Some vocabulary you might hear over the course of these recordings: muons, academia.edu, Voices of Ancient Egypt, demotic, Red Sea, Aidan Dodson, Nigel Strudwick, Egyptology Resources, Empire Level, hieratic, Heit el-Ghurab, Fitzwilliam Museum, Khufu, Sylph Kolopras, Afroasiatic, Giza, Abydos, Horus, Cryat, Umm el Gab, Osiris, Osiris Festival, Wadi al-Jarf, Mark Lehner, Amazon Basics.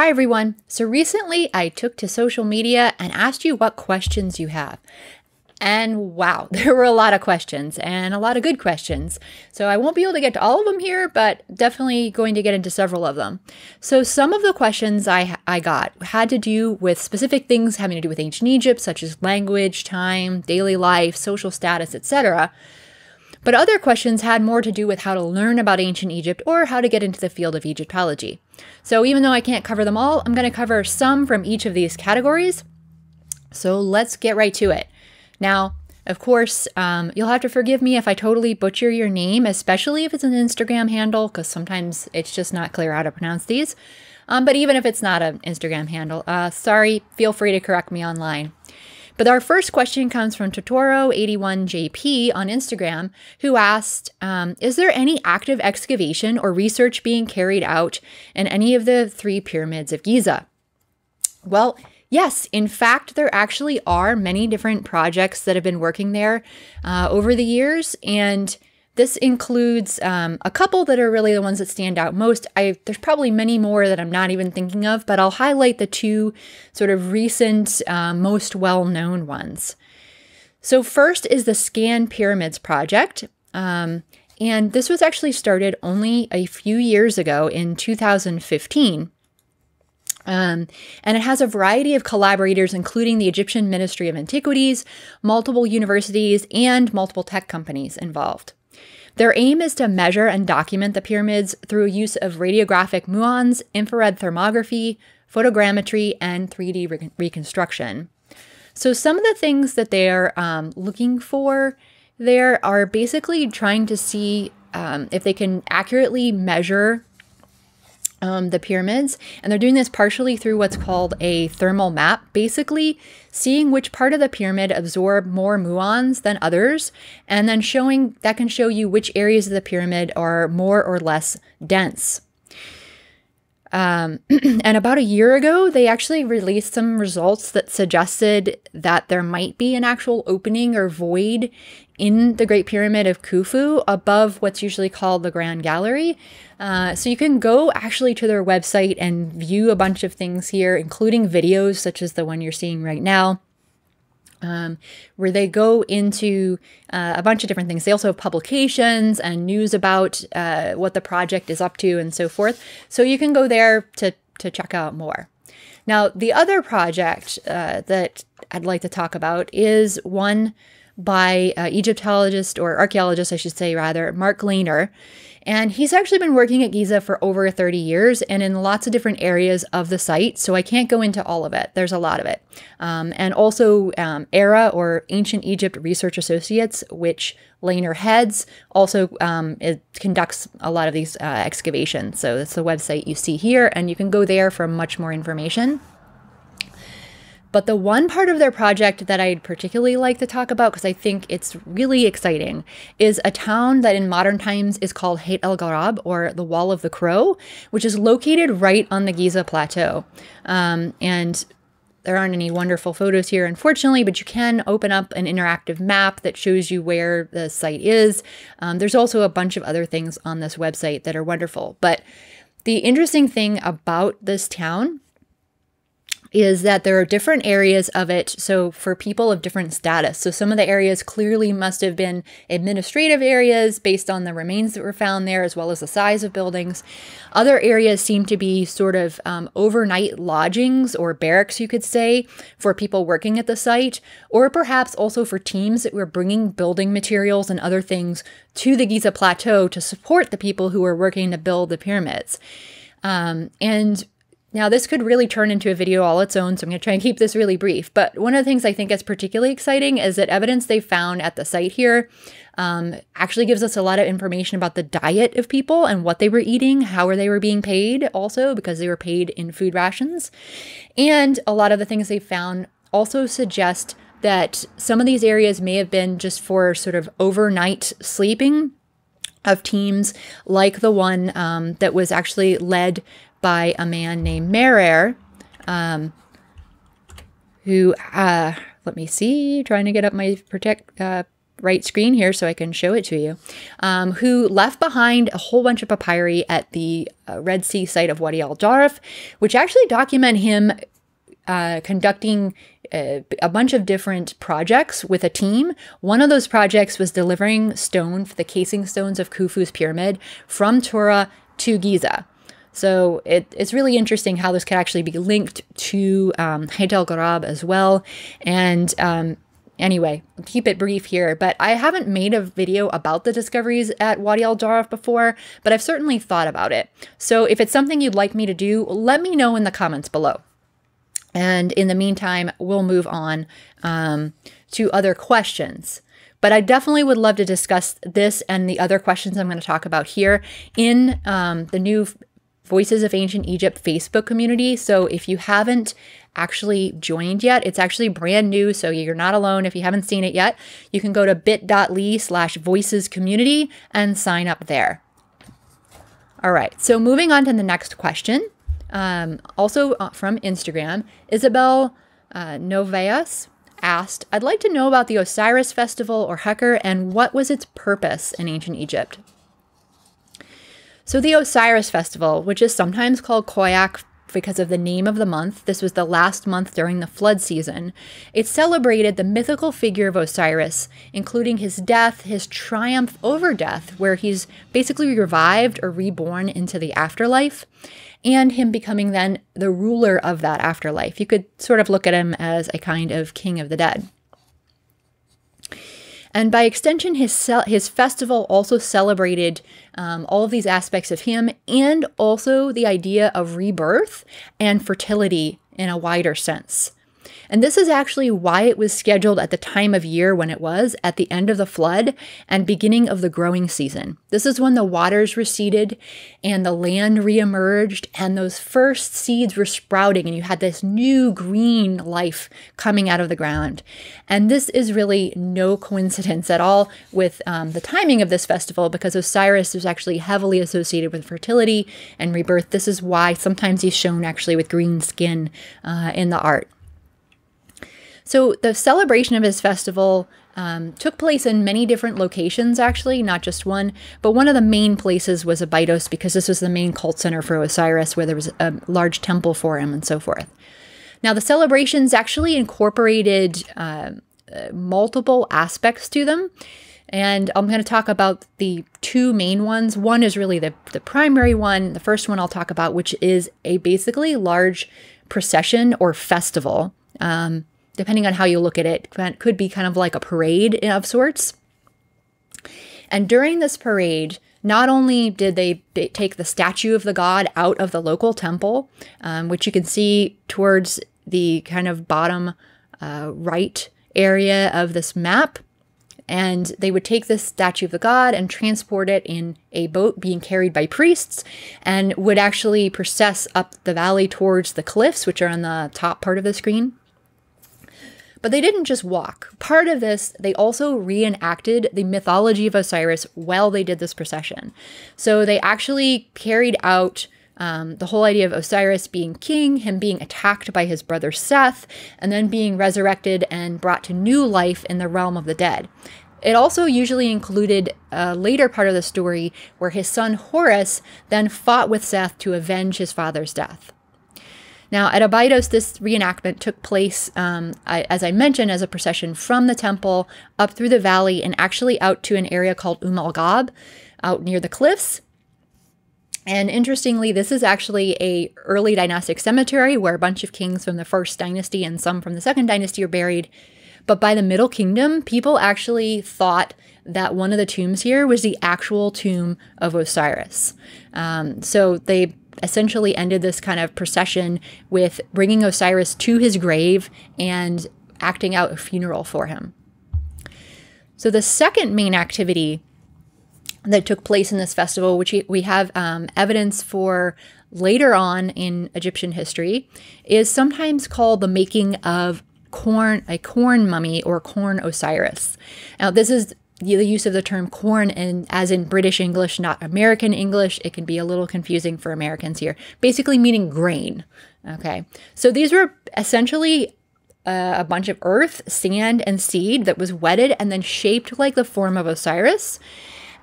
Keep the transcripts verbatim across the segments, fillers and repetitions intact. Hi everyone, so recently I took to social media and asked you what questions you have. And wow, there were a lot of questions and a lot of good questions. So I won't be able to get to all of them here, but definitely going to get into several of them. So some of the questions I, I got had to do with specific things having to do with ancient Egypt, such as language, time, daily life, social status, et cetera. But other questions had more to do with how to learn about ancient Egypt or how to get into the field of Egyptology. So even though I can't cover them all, I'm going to cover some from each of these categories. So let's get right to it. Now, of course, um, you'll have to forgive me if I totally butcher your name, especially if it's an Instagram handle, because sometimes it's just not clear how to pronounce these. Um, but even if it's not an Instagram handle, uh, sorry, feel free to correct me online. But our first question comes from Totoro eighty-one J P on Instagram, who asked, um, is there any active excavation or research being carried out in any of the three pyramids of Giza? Well, yes, in fact, there actually are many different projects that have been working there uh, over the years, and this includes um, a couple that are really the ones that stand out most. I, there's probably many more that I'm not even thinking of, but I'll highlight the two sort of recent, uh, most well-known ones. So first is the Scan Pyramids Project. Um, and this was actually started only a few years ago in two thousand fifteen. Um, and it has a variety of collaborators, including the Egyptian Ministry of Antiquities, multiple universities, and multiple tech companies involved. Their aim is to measure and document the pyramids through use of radiographic muons, infrared thermography, photogrammetry, and three D re reconstruction. So some of the things that they're um, looking for there are basically trying to see um, if they can accurately measure Um, the pyramids, and they're doing this partially through what's called a thermal map, basically seeing which part of the pyramid absorb more muons than others, and then showing that can show you which areas of the pyramid are more or less dense. Um, and about a year ago, they actually released some results that suggested that there might be an actual opening or void in the Great Pyramid of Khufu above what's usually called the Grand Gallery. Uh, so you can go actually to their website and view a bunch of things here, including videos such as the one you're seeing right now, um, where they go into uh, a bunch of different things. They also have publications and news about uh, what the project is up to and so forth. So you can go there to, to check out more. Now, the other project uh, that I'd like to talk about is one by uh, Egyptologist, or archaeologist, I should say, rather, Mark Lehner. And he's actually been working at Giza for over thirty years and in lots of different areas of the site, so I can't go into all of it. There's a lot of it. Um, and also um, ERA, or Ancient Egypt Research Associates, which Lehner heads, also um, it conducts a lot of these uh, excavations. So that's the website you see here, and you can go there for much more information. But the one part of their project that I'd particularly like to talk about, because I think it's really exciting, is a town that in modern times is called Heit el-Ghurab, or the Wall of the Crow, which is located right on the Giza Plateau. Um, and there aren't any wonderful photos here, unfortunately, but you can open up an interactive map that shows you where the site is. Um, there's also a bunch of other things on this website that are wonderful. But the interesting thing about this town is that there are different areas of it, so for people of different status. So some of the areas clearly must have been administrative areas based on the remains that were found there, as well as the size of buildings. Other areas seem to be sort of um, overnight lodgings or barracks, you could say, for people working at the site, or perhaps also for teams that were bringing building materials and other things to the Giza Plateau to support the people who were working to build the pyramids. Um, and Now, this could really turn into a video all its own, so I'm going to try and keep this really brief. But one of the things I think is particularly exciting is that evidence they found at the site here um, actually gives us a lot of information about the diet of people and what they were eating, how they were being paid also, because they were paid in food rations. And a lot of the things they found also suggest that some of these areas may have been just for sort of overnight sleeping of teams, like the one um, that was actually led by a man named Merer, um, who, uh, let me see, trying to get up my protect, uh, right screen here so I can show it to you, um, who left behind a whole bunch of papyri at the uh, Red Sea site of Wadi al-Jarf, which actually document him uh, conducting a, a bunch of different projects with a team. One of those projects was delivering stone for the casing stones of Khufu's pyramid from Torah to Giza. So it, it's really interesting how this could actually be linked to um, Heit el-Ghurab as well. And um, anyway, I'll keep it brief here, but I haven't made a video about the discoveries at Wadi al-Jarf before, but I've certainly thought about it. So if it's something you'd like me to do, let me know in the comments below. And in the meantime, we'll move on um, to other questions. But I definitely would love to discuss this and the other questions I'm going to talk about here in um, the new Voices of Ancient Egypt Facebook community. So if you haven't actually joined yet, it's actually brand new, so you're not alone if you haven't seen it yet. You can go to bit.ly slash voices community and sign up there. All right, so moving on to the next question, um, also from Instagram, Isabel uh, Noveas asked, I'd like to know about the Osiris Festival or Heker and what was its purpose in ancient Egypt? So the Osiris Festival, which is sometimes called Koyak because of the name of the month, this was the last month during the flood season, it celebrated the mythical figure of Osiris, including his death, his triumph over death, where he's basically revived or reborn into the afterlife, and him becoming then the ruler of that afterlife. You could sort of look at him as a kind of king of the dead. And by extension, his his festival also celebrated um, all of these aspects of him and also the idea of rebirth and fertility in a wider sense. And this is actually why it was scheduled at the time of year when it was, at the end of the flood and beginning of the growing season. This is when the waters receded and the land reemerged and those first seeds were sprouting and you had this new green life coming out of the ground. And this is really no coincidence at all with um, the timing of this festival, because Osiris is actually heavily associated with fertility and rebirth. This is why sometimes he's shown actually with green skin uh, in the art. So the celebration of his festival um, took place in many different locations, actually, not just one, but one of the main places was Abydos, because this was the main cult center for Osiris, where there was a large temple for him and so forth. Now, the celebrations actually incorporated uh, multiple aspects to them, and I'm going to talk about the two main ones. One is really the, the primary one, the first one I'll talk about, which is a basically large procession or festival. Um, Depending on how you look at it, could be kind of like a parade of sorts. And during this parade, not only did they take the statue of the god out of the local temple, um, which you can see towards the kind of bottom uh, right area of this map, and they would take this statue of the god and transport it in a boat being carried by priests, and would actually process up the valley towards the cliffs, which are on the top part of the screen. But they didn't just walk. Part of this, they also reenacted the mythology of Osiris while they did this procession. So they actually carried out um, the whole idea of Osiris being king, him being attacked by his brother Seth, and then being resurrected and brought to new life in the realm of the dead. It also usually included a later part of the story where his son Horus then fought with Seth to avenge his father's death. Now, at Abydos, this reenactment took place, um, I, as I mentioned, as a procession from the temple up through the valley and actually out to an area called Umm el Gab, out near the cliffs. And interestingly, this is actually a early dynastic cemetery where a bunch of kings from the first dynasty and some from the second dynasty are buried. But by the Middle Kingdom, people actually thought that one of the tombs here was the actual tomb of Osiris. Um, so they essentially ended this kind of procession with bringing Osiris to his grave and acting out a funeral for him. So the second main activity that took place in this festival, which we have um, evidence for later on in Egyptian history, is sometimes called the making of corn, a corn mummy or corn Osiris. Now, this is the use of the term corn, and as in British English, not American English. It can be a little confusing for Americans here, basically meaning grain. Okay, so these were essentially uh, a bunch of earth, sand, and seed that was wetted and then shaped like the form of Osiris.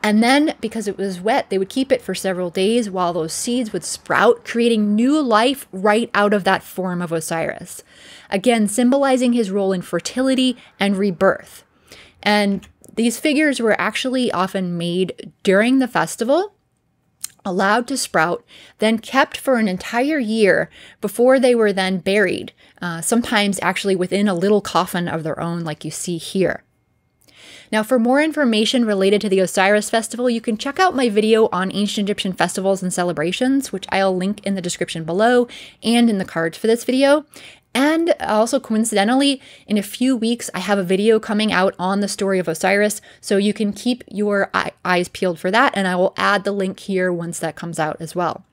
And then, because it was wet, they would keep it for several days while those seeds would sprout, creating new life right out of that form of Osiris. Again, symbolizing his role in fertility and rebirth. And these figures were actually often made during the festival, allowed to sprout, then kept for an entire year before they were then buried, uh, sometimes actually within a little coffin of their own like you see here. Now, for more information related to the Osiris Festival, you can check out my video on ancient Egyptian festivals and celebrations, which I'll link in the description below and in the cards for this video. And also, coincidentally, in a few weeks, I have a video coming out on the story of Osiris, so you can keep your eyes peeled for that, and I will add the link here once that comes out as well.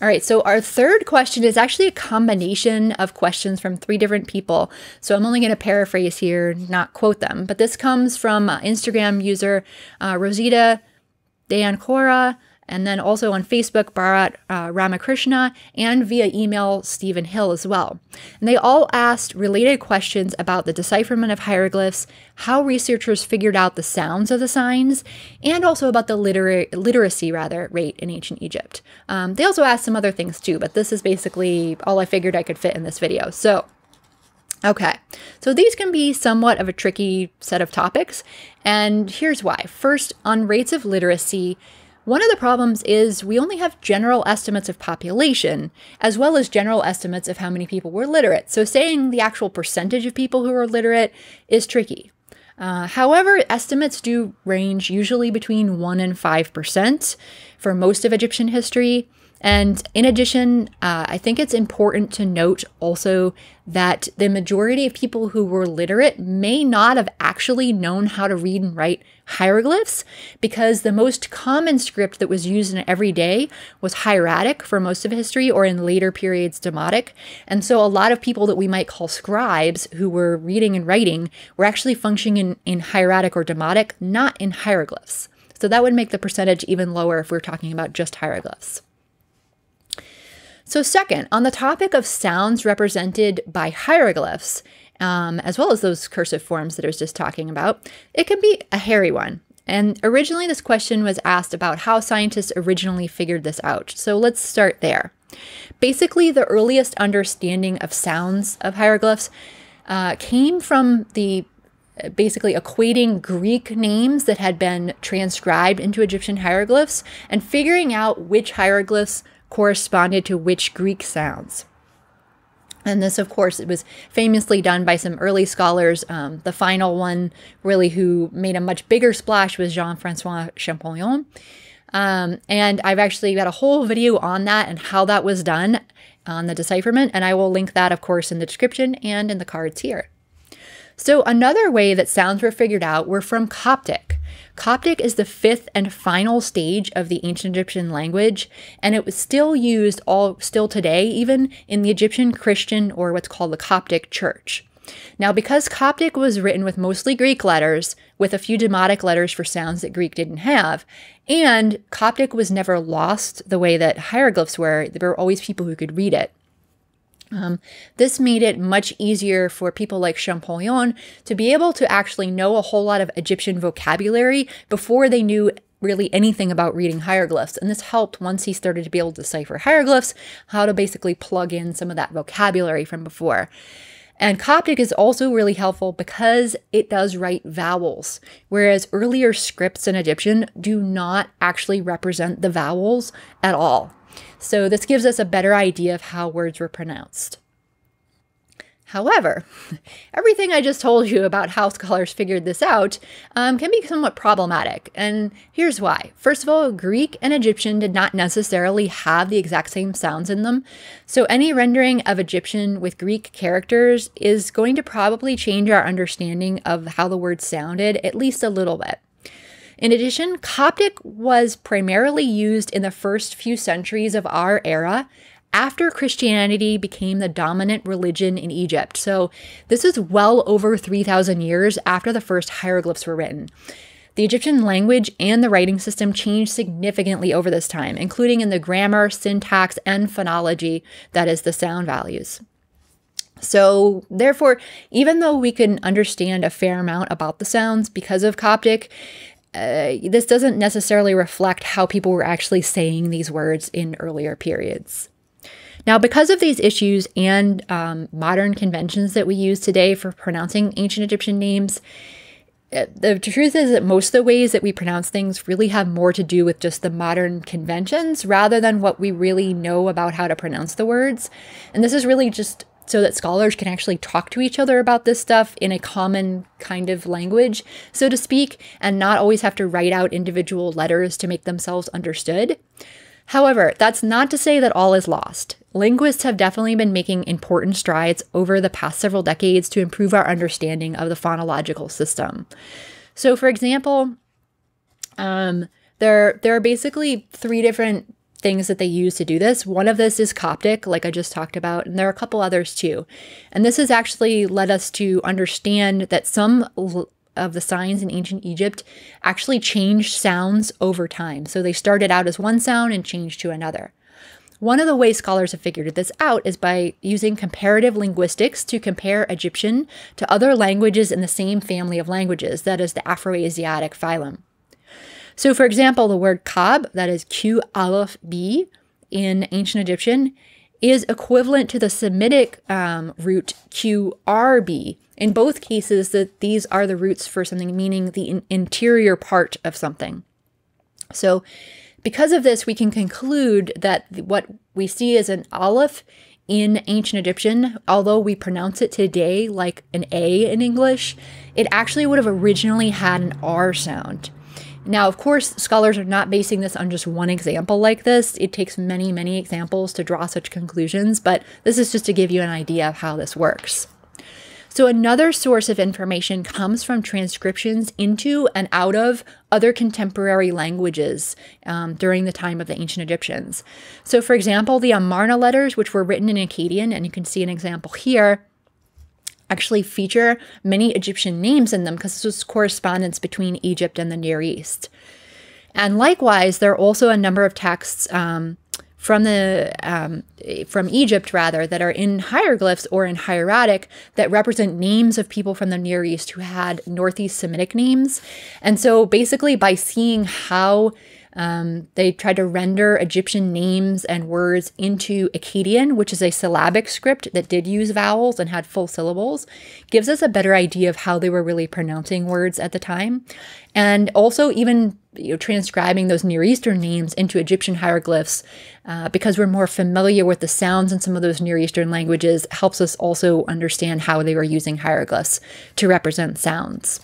All right, so our third question is actually a combination of questions from three different people. So I'm only going to paraphrase here, not quote them. But this comes from uh, Instagram user uh, Rosita Deancora, and then also on Facebook, Bharat uh, Ramakrishna, and via email, Stephen Hill as well. And they all asked related questions about the decipherment of hieroglyphs, how researchers figured out the sounds of the signs, and also about the liter literacy rather rate in ancient Egypt. Um, they also asked some other things too, but this is basically all I figured I could fit in this video. So, okay, so these can be somewhat of a tricky set of topics, and here's why. First, on rates of literacy, one of the problems is we only have general estimates of population, as well as general estimates of how many people were literate. So saying the actual percentage of people who are literate is tricky. Uh, however, estimates do range usually between one and five percent for most of Egyptian history. And in addition, uh, I think it's important to note also that the majority of people who were literate may not have actually known how to read and write hieroglyphs, because the most common script that was used in every day was hieratic for most of history, or in later periods, demotic. And so a lot of people that we might call scribes who were reading and writing were actually functioning in, in hieratic or demotic, not in hieroglyphs. So that would make the percentage even lower if we're talking about just hieroglyphs. So second, on the topic of sounds represented by hieroglyphs, um, as well as those cursive forms that I was just talking about, it can be a hairy one. And originally this question was asked about how scientists originally figured this out. So let's start there. Basically, the earliest understanding of sounds of hieroglyphs uh, came from the basically equating Greek names that had been transcribed into Egyptian hieroglyphs and figuring out which hieroglyphs corresponded to which Greek sounds. And this, of course, it was famously done by some early scholars. Um, the final one, really, who made a much bigger splash was Jean-Francois Champollion. Um, and I've actually got a whole video on that and how that was done on the decipherment. And I will link that, of course, in the description and in the cards here. So another way that sounds were figured out were from Coptic. Coptic is the fifth and final stage of the ancient Egyptian language, and it was still used all still today, even in the Egyptian Christian, or what's called the Coptic Church. Now, because Coptic was written with mostly Greek letters, with a few demotic letters for sounds that Greek didn't have, and Coptic was never lost the way that hieroglyphs were, there were always people who could read it. Um, this made it much easier for people like Champollion to be able to actually know a whole lot of Egyptian vocabulary before they knew really anything about reading hieroglyphs. And this helped once he started to be able to decipher hieroglyphs, how to basically plug in some of that vocabulary from before. And Coptic is also really helpful because it does write vowels, whereas earlier scripts in Egyptian do not actually represent the vowels at all. So this gives us a better idea of how words were pronounced. However, everything I just told you about how scholars figured this out um, can be somewhat problematic, and here's why. First of all, Greek and Egyptian did not necessarily have the exact same sounds in them, so any rendering of Egyptian with Greek characters is going to probably change our understanding of how the words sounded, at least a little bit. In addition, Coptic was primarily used in the first few centuries of our era after Christianity became the dominant religion in Egypt. So this is well over three thousand years after the first hieroglyphs were written. The Egyptian language and the writing system changed significantly over this time, including in the grammar, syntax, and phonology, that is the sound values. So therefore, even though we can understand a fair amount about the sounds because of Coptic, uh, this doesn't necessarily reflect how people were actually saying these words in earlier periods. Now, because of these issues and um, modern conventions that we use today for pronouncing ancient Egyptian names, the truth is that most of the ways that we pronounce things really have more to do with just the modern conventions rather than what we really know about how to pronounce the words. And this is really just so that scholars can actually talk to each other about this stuff in a common kind of language, so to speak, and not always have to write out individual letters to make themselves understood. However, that's not to say that all is lost. Linguists have definitely been making important strides over the past several decades to improve our understanding of the phonological system. So, for example, um, there, there are basically three different things that they use to do this. One of this is Coptic, like I just talked about, and there are a couple others too. And this has actually led us to understand that some of the signs in ancient Egypt actually changed sounds over time. So they started out as one sound and changed to another. One of the ways scholars have figured this out is by using comparative linguistics to compare Egyptian to other languages in the same family of languages, that is the Afroasiatic phylum. So for example, the word Qab, that is Q-Aleph-B in ancient Egyptian, is equivalent to the Semitic um, root Q R B. In both cases, that these are the roots for something meaning the in interior part of something. So because of this, we can conclude that what we see as an aleph in ancient Egyptian, although we pronounce it today like an A in English, it actually would have originally had an R sound. Now, of course, scholars are not basing this on just one example like this. It takes many, many examples to draw such conclusions, but this is just to give you an idea of how this works. So another source of information comes from transcriptions into and out of other contemporary languages um, during the time of the ancient Egyptians. So for example, the Amarna letters, which were written in Akkadian, and you can see an example here, actually feature many Egyptian names in them because this was correspondence between Egypt and the Near East. And likewise, there are also a number of texts um, from the um, from Egypt rather that are in hieroglyphs or in hieratic that represent names of people from the Near East who had Northeast Semitic names. And so basically by seeing how um, they tried to render Egyptian names and words into Akkadian, which is a syllabic script that did use vowels and had full syllables, gives us a better idea of how they were really pronouncing words at the time. And also even You know, transcribing those Near Eastern names into Egyptian hieroglyphs, uh, because we're more familiar with the sounds in some of those Near Eastern languages, helps us also understand how they were using hieroglyphs to represent sounds.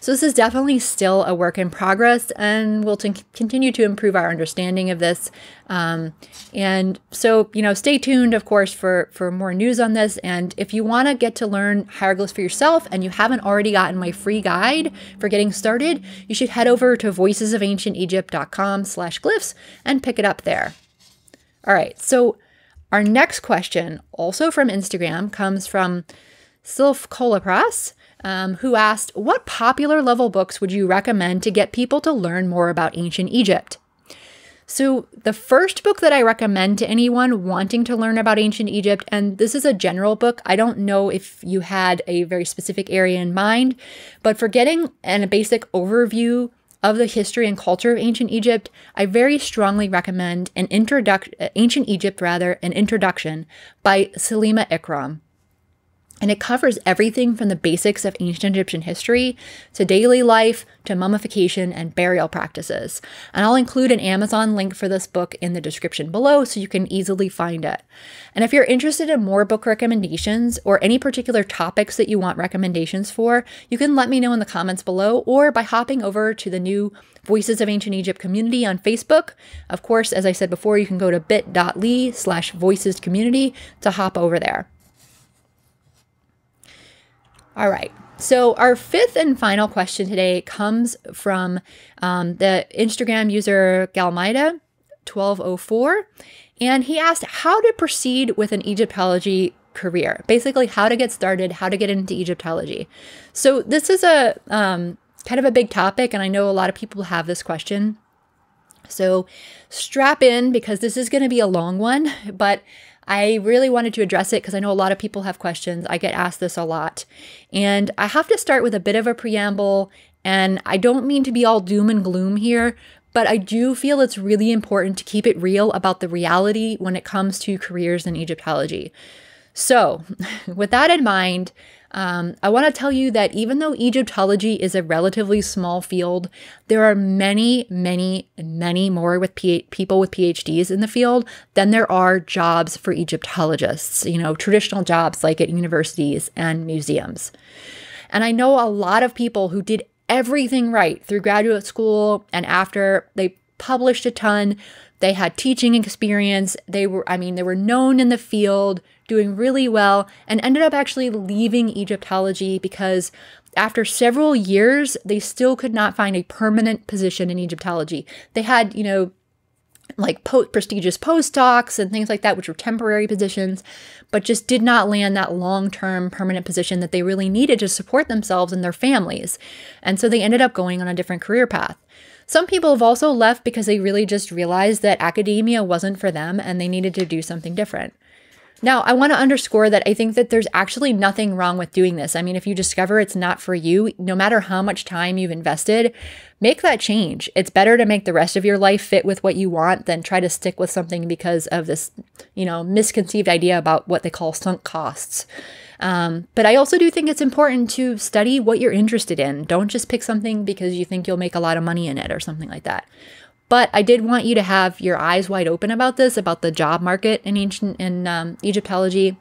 So this is definitely still a work in progress, and we'll continue to improve our understanding of this. Um, and so, you know, stay tuned, of course, for, for more news on this. And if you want to get to learn hieroglyphs for yourself and you haven't already gotten my free guide for getting started, you should head over to voices of ancient egypt dot com slash glyphs and pick it up there. All right, so our next question, also from Instagram, comes from Sylph Kolopras, Um, who asked, what popular level books would you recommend to get people to learn more about ancient Egypt? So the first book that I recommend to anyone wanting to learn about ancient Egypt, and this is a general book, I don't know if you had a very specific area in mind, but for getting an, a basic overview of the history and culture of ancient Egypt, I very strongly recommend an introduction, Ancient Egypt rather, an Introduction by Salima Ikram. And it covers everything from the basics of ancient Egyptian history to daily life to mummification and burial practices. And I'll include an Amazon link for this book in the description below so you can easily find it. And if you're interested in more book recommendations or any particular topics that you want recommendations for, you can let me know in the comments below or by hopping over to the new Voices of Ancient Egypt community on Facebook. Of course, as I said before, you can go to bit.ly slash voices community to hop over there. All right, so our fifth and final question today comes from um, the Instagram user Galmeida twelve oh four, and he asked how to proceed with an Egyptology career, basically how to get started, how to get into Egyptology. So this is a um, kind of a big topic, and I know a lot of people have this question. So strap in because this is going to be a long one, but I really wanted to address it because I know a lot of people have questions. I get asked this a lot. And I have to start with a bit of a preamble, and I don't mean to be all doom and gloom here, but I do feel it's really important to keep it real about the reality when it comes to careers in Egyptology. So with that in mind, um, I want to tell you that even though Egyptology is a relatively small field, there are many, many, many more with P people with PhDs in the field than there are jobs for Egyptologists, you know, traditional jobs like at universities and museums. And I know a lot of people who did everything right through graduate school and after. They published a ton. They had teaching experience. They were, I mean, they were known in the field, doing really well, and ended up actually leaving Egyptology because after several years, they still could not find a permanent position in Egyptology. They had, you know, like po prestigious postdocs and things like that, which were temporary positions, but just did not land that long-term permanent position that they really needed to support themselves and their families. And so they ended up going on a different career path. Some people have also left because they really just realized that academia wasn't for them and they needed to do something different. Now, I want to underscore that I think that there's actually nothing wrong with doing this. I mean, if you discover it's not for you, no matter how much time you've invested, make that change. It's better to make the rest of your life fit with what you want than try to stick with something because of this, you know, misconceived idea about what they call sunk costs. Um, but I also do think it's important to study what you're interested in. Don't just pick something because you think you'll make a lot of money in it or something like that. But I did want you to have your eyes wide open about this, about the job market in ancient in um, Egyptology.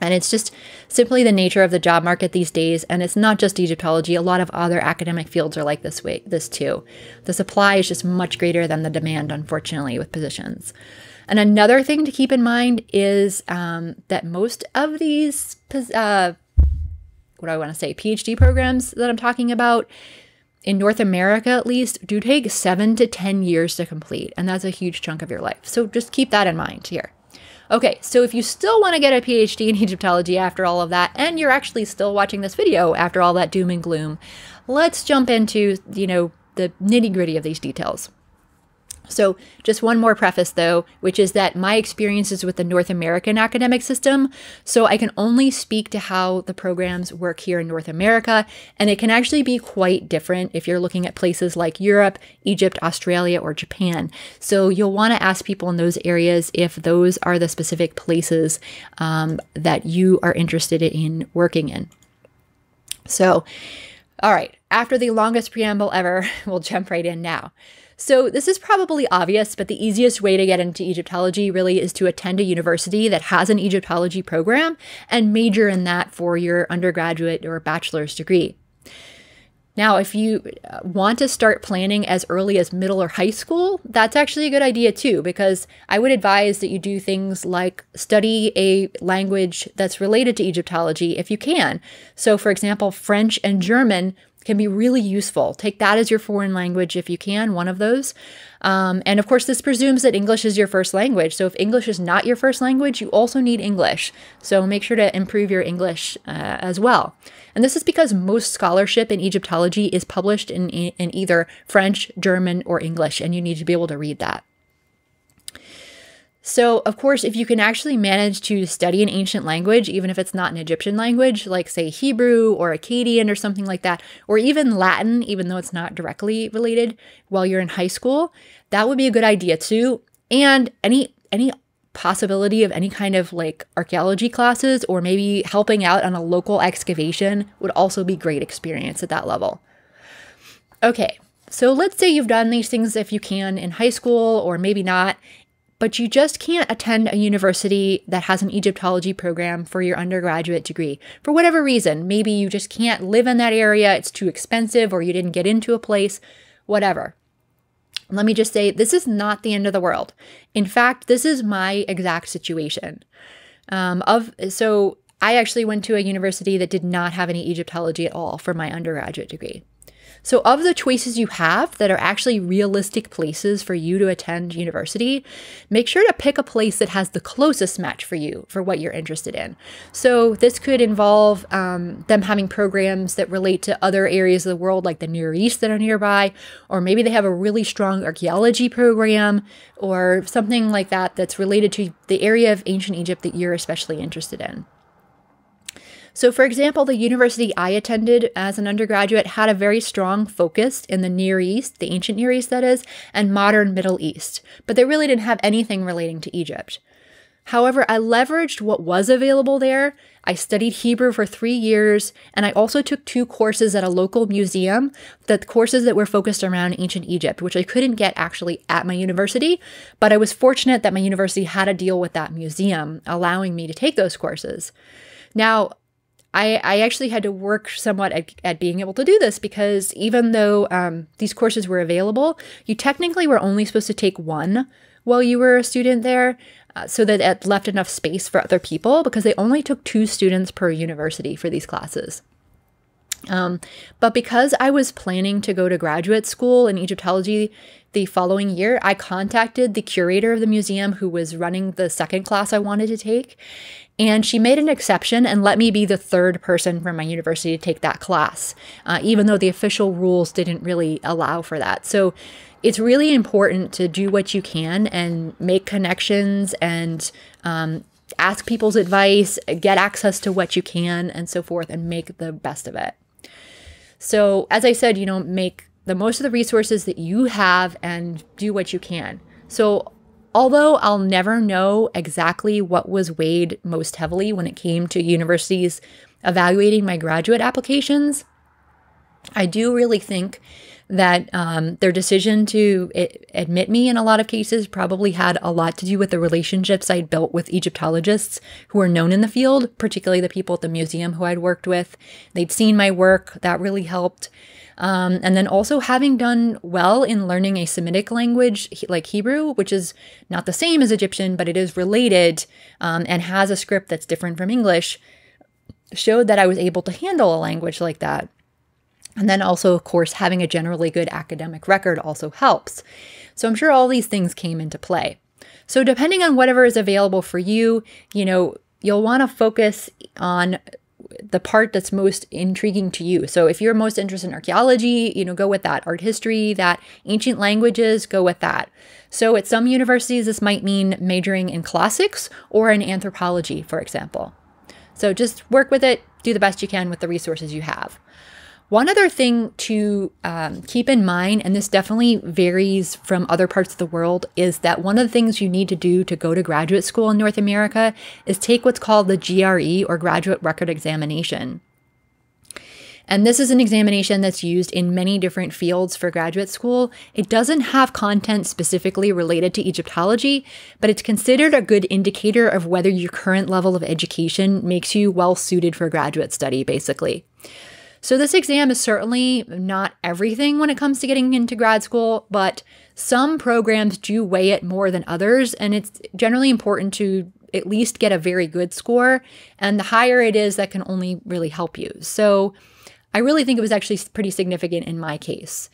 And it's just simply the nature of the job market these days. And it's not just Egyptology. A lot of other academic fields are like this way, this too. The supply is just much greater than the demand, unfortunately, with positions. And another thing to keep in mind is um, that most of these, uh, what do I want to say, PhD programs that I'm talking about, in North America at least, do take seven to ten years to complete, and that's a huge chunk of your life. So just keep that in mind here. Okay, so if you still want to get a PhD in Egyptology after all of that, and you're actually still watching this video after all that doom and gloom, let's jump into, you know, the nitty-gritty of these details. So just one more preface though, which is that my experience is with the North American academic system, so I can only speak to how the programs work here in North America, and it can actually be quite different if you're looking at places like Europe, Egypt, Australia, or Japan. So you'll want to ask people in those areas if those are the specific places um, that you are interested in working in. So, all right, after the longest preamble ever, we'll jump right in now. So this is probably obvious, but the easiest way to get into Egyptology really is to attend a university that has an Egyptology program and major in that for your undergraduate or bachelor's degree. Now, if you want to start planning as early as middle or high school, that's actually a good idea too, because I would advise that you do things like study a language that's related to Egyptology if you can. So for example, French and German can be really useful. Take that as your foreign language if you can, one of those. Um, and of course, this presumes that English is your first language. So if English is not your first language, you also need English. So make sure to improve your English uh, as well. And this is because most scholarship in Egyptology is published in, in either French, German, or English, and you need to be able to read that. So, of course, if you can actually manage to study an ancient language, even if it's not an Egyptian language, like, say, Hebrew or Akkadian or something like that, or even Latin, even though it's not directly related, while you're in high school, that would be a good idea, too. And any any possibility of any kind of, like, archaeology classes or maybe helping out on a local excavation would also be great experience at that level. Okay, so let's say you've done these things if you can in high school or maybe not, but you just can't attend a university that has an Egyptology program for your undergraduate degree. For whatever reason, maybe you just can't live in that area, it's too expensive, or you didn't get into a place, whatever. Let me just say, this is not the end of the world. In fact, this is my exact situation. Um, of so I actually went to a university that did not have any Egyptology at all for my undergraduate degree. So of the choices you have that are actually realistic places for you to attend university, make sure to pick a place that has the closest match for you for what you're interested in. So this could involve um, them having programs that relate to other areas of the world like the Near East that are nearby, or maybe they have a really strong archaeology program or something like that that's related to the area of ancient Egypt that you're especially interested in. So for example, the university I attended as an undergraduate had a very strong focus in the Near East, the ancient Near East that is, and modern Middle East, but they really didn't have anything relating to Egypt. However, I leveraged what was available there. I studied Hebrew for three years, and I also took two courses at a local museum, the courses that were focused around ancient Egypt, which I couldn't get actually at my university, but I was fortunate that my university had a deal with that museum, allowing me to take those courses. Now, I, I actually had to work somewhat at, at being able to do this because even though um, these courses were available, you technically were only supposed to take one while you were a student there uh, so that it left enough space for other people because they only took two students per university for these classes. Um, but because I was planning to go to graduate school in Egyptology the following year, I contacted the curator of the museum who was running the second class I wanted to take, and she made an exception and let me be the third person from my university to take that class, uh, even though the official rules didn't really allow for that. So it's really important to do what you can and make connections and um, ask people's advice, get access to what you can and so forth, and make the best of it. So as I said, you know, make the most of the resources that you have and do what you can. So although I'll never know exactly what was weighed most heavily when it came to universities evaluating my graduate applications, I do really think that um, their decision to admit me in a lot of cases probably had a lot to do with the relationships I'd built with Egyptologists who were known in the field, particularly the people at the museum who I'd worked with. They'd seen my work. That really helped. Um, and then also having done well in learning a Semitic language like Hebrew, which is not the same as Egyptian, but it is related um, and has a script that's different from English, showed that I was able to handle a language like that. And then also, of course, having a generally good academic record also helps. So I'm sure all these things came into play. So depending on whatever is available for you, you know, you'll want to focus on the part that's most intriguing to you. So if you're most interested in archaeology, you know, go with that. Art history, that. Ancient languages, go with that. So at some universities, this might mean majoring in classics or in anthropology, for example. So just work with it. Do the best you can with the resources you have. One other thing to um, keep in mind, and this definitely varies from other parts of the world, is that one of the things you need to do to go to graduate school in North America is take what's called the G R E, or Graduate Record Examination. And this is an examination that's used in many different fields for graduate school. It doesn't have content specifically related to Egyptology, but it's considered a good indicator of whether your current level of education makes you well suited for graduate study, basically. So this exam is certainly not everything when it comes to getting into grad school, but some programs do weigh it more than others, and it's generally important to at least get a very good score, and the higher it is, that can only really help you. So I really think it was actually pretty significant in my case.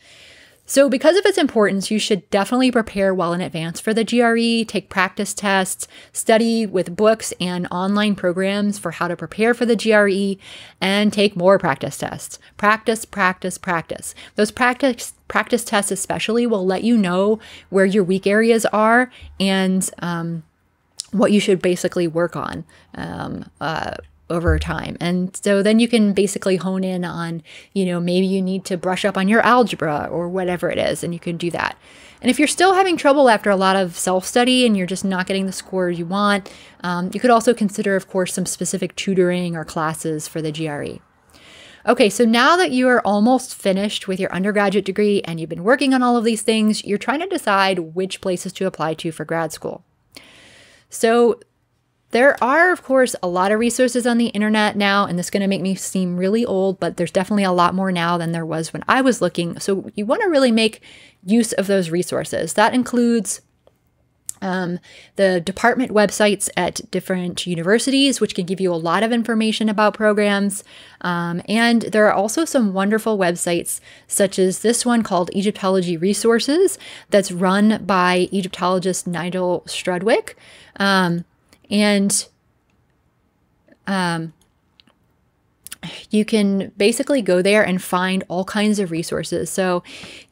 So because of its importance, you should definitely prepare well in advance for the G R E, take practice tests, study with books and online programs for how to prepare for the G R E, and take more practice tests. Practice, practice, practice. Those practice practice tests especially will let you know where your weak areas are and um, what you should basically work on um, uh, over time. And so then you can basically hone in on, you know, maybe you need to brush up on your algebra or whatever it is, and you can do that. And if you're still having trouble after a lot of self-study and you're just not getting the score you want, um, you could also consider, of course, some specific tutoring or classes for the G R E. Okay, so now that you are almost finished with your undergraduate degree and you've been working on all of these things, you're trying to decide which places to apply to for grad school. So there are, of course, a lot of resources on the internet now, and this is going to make me seem really old, but there's definitely a lot more now than there was when I was looking. So you want to really make use of those resources. That includes Um, the department websites at different universities, which can give you a lot of information about programs. Um, and there are also some wonderful websites, such as this one called Egyptology Resources, that's run by Egyptologist Nigel Strudwick. Um, and um, you can basically go there and find all kinds of resources. So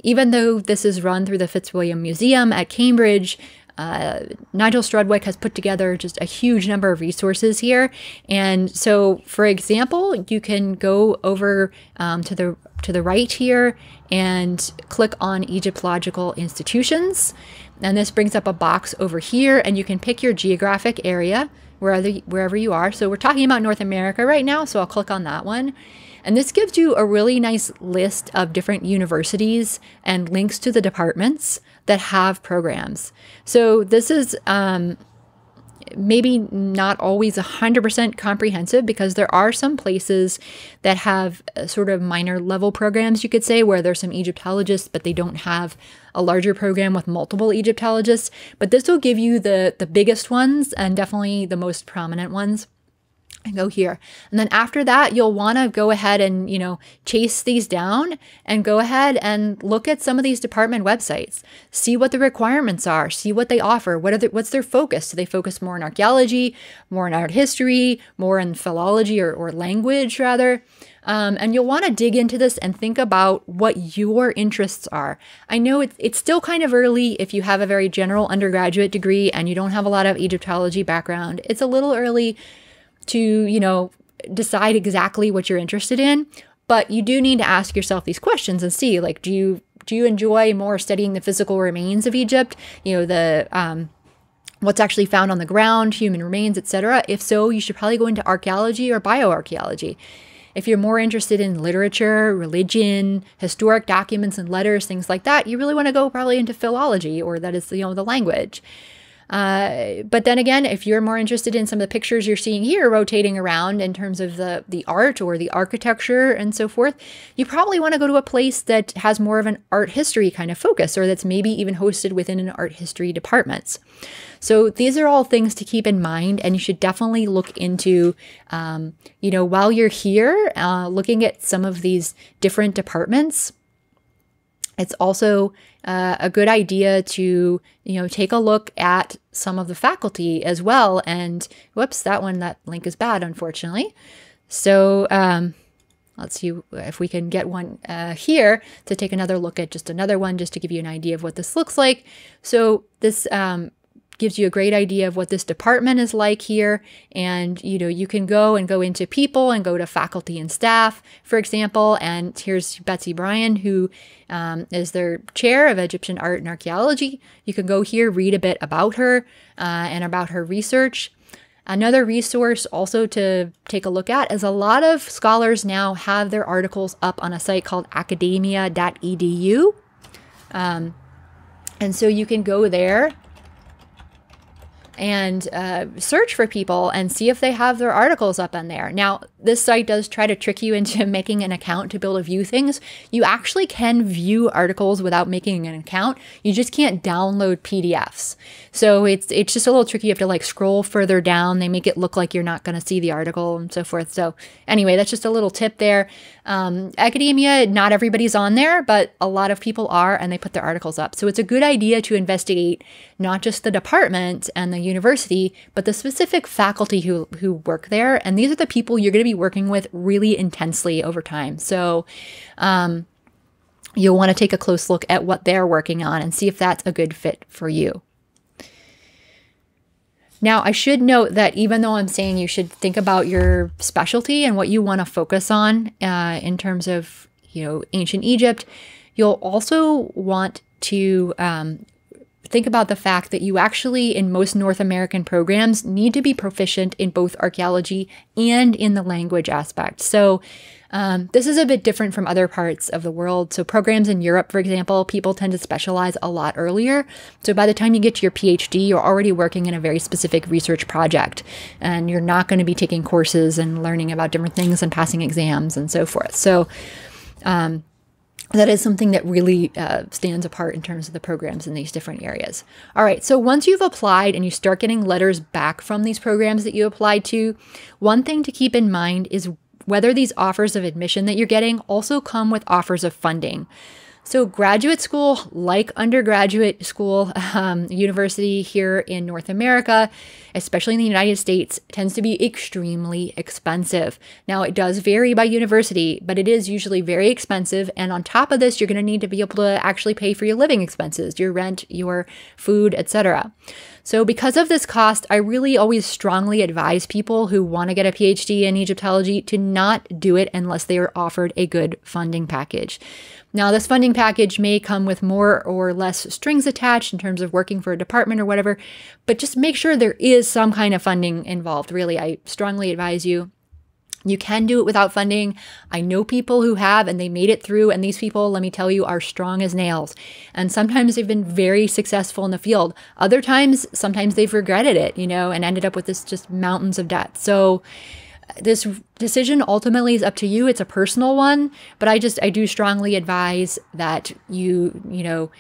even though this is run through the Fitzwilliam Museum at Cambridge, Uh, Nigel Strudwick has put together just a huge number of resources here. And so, for example, you can go over um, to the to the right here and click on Egyptological Institutions. And this brings up a box over here, and you can pick your geographic area wherever, wherever you are. So we're talking about North America right now, so I'll click on that one. And this gives you a really nice list of different universities and links to the departments that have programs. So this is um, maybe not always one hundred percent comprehensive, because there are some places that have sort of minor level programs, you could say, where there's some Egyptologists, but they don't have a larger program with multiple Egyptologists. But this will give you the, the biggest ones and definitely the most prominent ones. And go here. And then after that, you'll want to go ahead and, you know, chase these down and go ahead and look at some of these department websites, see what the requirements are, see what they offer, what are the, what's their focus? Do they focus more on archaeology, more on art history, more in philology or, or language rather? Um, and you'll want to dig into this and think about what your interests are. I know it's, it's still kind of early if you have a very general undergraduate degree and you don't have a lot of Egyptology background. It's a little early to, you know, decide exactly what you're interested in, but you do need to ask yourself these questions and see, like, do you do you enjoy more studying the physical remains of Egypt, you know, the um, what's actually found on the ground, human remains, et cetera. If so, you should probably go into archaeology or bioarchaeology. If you're more interested in literature, religion, historic documents and letters, things like that, you really want to go probably into philology, or that is, you know, the language. Uh, but then again, if you're more interested in some of the pictures you're seeing here rotating around in terms of the, the art or the architecture and so forth, you probably want to go to a place that has more of an art history kind of focus, or that's maybe even hosted within an art history department. So these are all things to keep in mind, and you should definitely look into, um, you know, while you're here, uh, looking at some of these different departments. It's also uh, a good idea to, you know, take a look at some of the faculty as well. And whoops, that one, that link is bad, unfortunately. So um, let's see if we can get one uh, here to take another look at just another one, just to give you an idea of what this looks like. So this um, gives you a great idea of what this department is like here. And, you know, you can go and go into people and go to faculty and staff, for example. And here's Betsy Bryan, who um, is their chair of Egyptian art and archaeology. You can go here, read a bit about her uh, and about her research. Another resource also to take a look at is a lot of scholars now have their articles up on a site called academia dot e d u. Um, and so you can go there and uh, search for people and see if they have their articles up on there. Now, this site does try to trick you into making an account to be able to view things. You actually can view articles without making an account. You just can't download P D Fs. So it's it's just a little tricky. You have to like scroll further down. They make it look like you're not going to see the article and so forth. So anyway, that's just a little tip there. Um, academia, not everybody's on there, but a lot of people are, and they put their articles up. So it's a good idea to investigate not just the department and the university, but the specific faculty who, who work there. And these are the people you're going to be working with really intensely over time. So um, you'll want to take a close look at what they're working on and see if that's a good fit for you. Now, I should note that even though I'm saying you should think about your specialty and what you want to focus on uh, in terms of, you know, ancient Egypt, you'll also want to um, think about the fact that you actually, in most North American programs, need to be proficient in both archaeology and in the language aspect. So um, this is a bit different from other parts of the world. So programs in Europe, for example, people tend to specialize a lot earlier. So by the time you get to your PhD, you're already working in a very specific research project, and you're not going to be taking courses and learning about different things and passing exams and so forth. So um, that is something that really uh, stands apart in terms of the programs in these different areas. All right, so once you've applied and you start getting letters back from these programs that you applied to, one thing to keep in mind is whether these offers of admission that you're getting also come with offers of funding. So graduate school, like undergraduate school, um, university here in North America, especially in the United States, tends to be extremely expensive. Now, it does vary by university, but it is usually very expensive. And on top of this, you're going to need to be able to actually pay for your living expenses, your rent, your food, et cetera. So because of this cost, I really always strongly advise people who want to get a PhD in Egyptology to not do it unless they are offered a good funding package. Now, this funding package may come with more or less strings attached in terms of working for a department or whatever, but just make sure there is some kind of funding involved. Really, I strongly advise you. You can do it without funding. I know people who have, and they made it through, and these people, let me tell you, are strong as nails. And sometimes they've been very successful in the field. Other times, sometimes they've regretted it, you know, and ended up with this just mountains of debt. So this decision ultimately is up to you. It's a personal one, but I just, I do strongly advise that you, you know,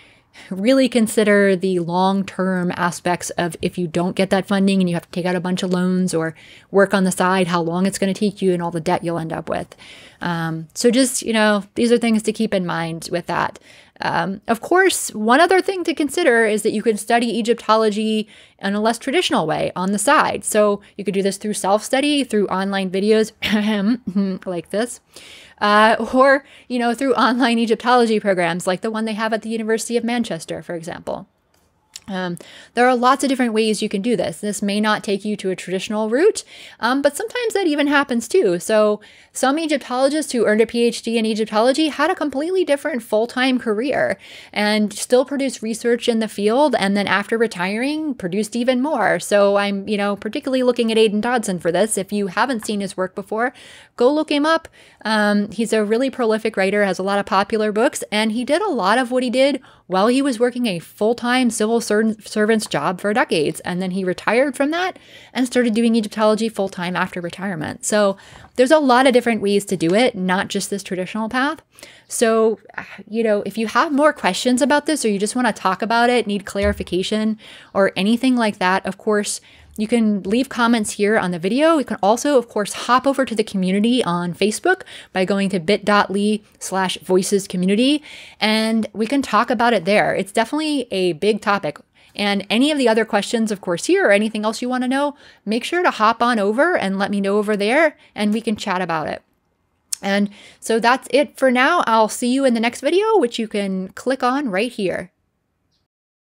really consider the long-term aspects of if you don't get that funding and you have to take out a bunch of loans or work on the side, how long it's going to take you and all the debt you'll end up with. Um, so just, you know, these are things to keep in mind with that. Um, of course, one other thing to consider is that you can study Egyptology in a less traditional way on the side. So you could do this through self-study, through online videos like this, uh, or, you know, through online Egyptology programs like the one they have at the University of Manchester, for example. Um, there are lots of different ways you can do this. This may not take you to a traditional route, um, but sometimes that even happens too. So some Egyptologists who earned a PhD in Egyptology had a completely different full-time career and still produced research in the field, and then after retiring, produced even more. So I'm, you know, particularly looking at Aidan Dodson for this. If you haven't seen his work before, go look him up. Um, he's a really prolific writer, has a lot of popular books, and he did a lot of what he did while he was working a full-time civil service servant's job for decades, and then he retired from that and started doing Egyptology full-time after retirement. So there's a lot of different ways to do it, not just this traditional path. So, you know, if you have more questions about this, or you just want to talk about it, need clarification or anything like that, of course, you can leave comments here on the video. You can also, of course, hop over to the community on Facebook by going to bit.ly slash voices community, and we can talk about it there. It's definitely a big topic. And any of the other questions, of course, here, or anything else you want to know, make sure to hop on over and let me know over there, and we can chat about it. And so that's it for now. I'll see you in the next video, which you can click on right here.